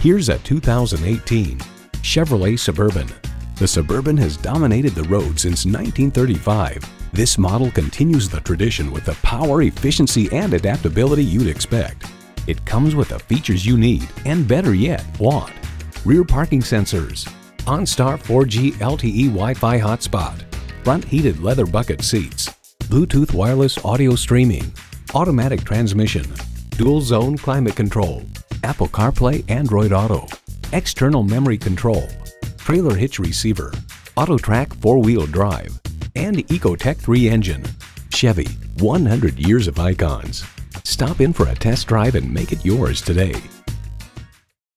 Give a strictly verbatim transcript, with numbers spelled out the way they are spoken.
Here's a two thousand eighteen Chevrolet Suburban. The Suburban has dominated the road since nineteen thirty-five. This model continues the tradition with the power, efficiency, and adaptability you'd expect. It comes with the features you need and, better yet, want. Rear parking sensors, OnStar four G L T E Wi-Fi hotspot, front heated leather bucket seats, Bluetooth wireless audio streaming, automatic transmission, dual zone climate control, Apple CarPlay, Android Auto, external memory control, trailer hitch receiver, AutoTrac four-wheel drive, and EcoTec three engine. Chevy, one hundred years of icons. Stop in for a test drive and make it yours today.